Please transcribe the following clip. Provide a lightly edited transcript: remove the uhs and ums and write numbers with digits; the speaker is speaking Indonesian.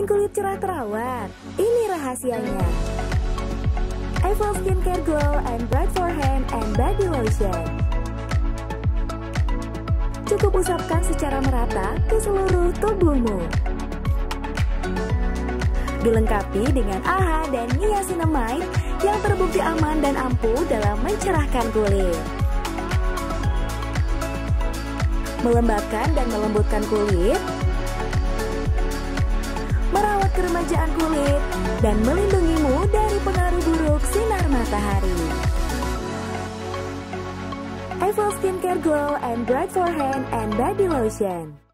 Ingin kulit cerah terawat? Ini rahasianya. Evolve Skincare Glow and Bright Forehead and Body Lotion. Cukup usapkan secara merata ke seluruh tubuhmu. Dilengkapi dengan AHA dan niacinamide yang terbukti aman dan ampuh dalam mencerahkan kulit. Melembabkan dan melembutkan kulit, merawat keremajaan kulit, dan melindungimu dari pengaruh buruk sinar matahari. Evolve Skincare Glow and Bright Forehead and Body Lotion.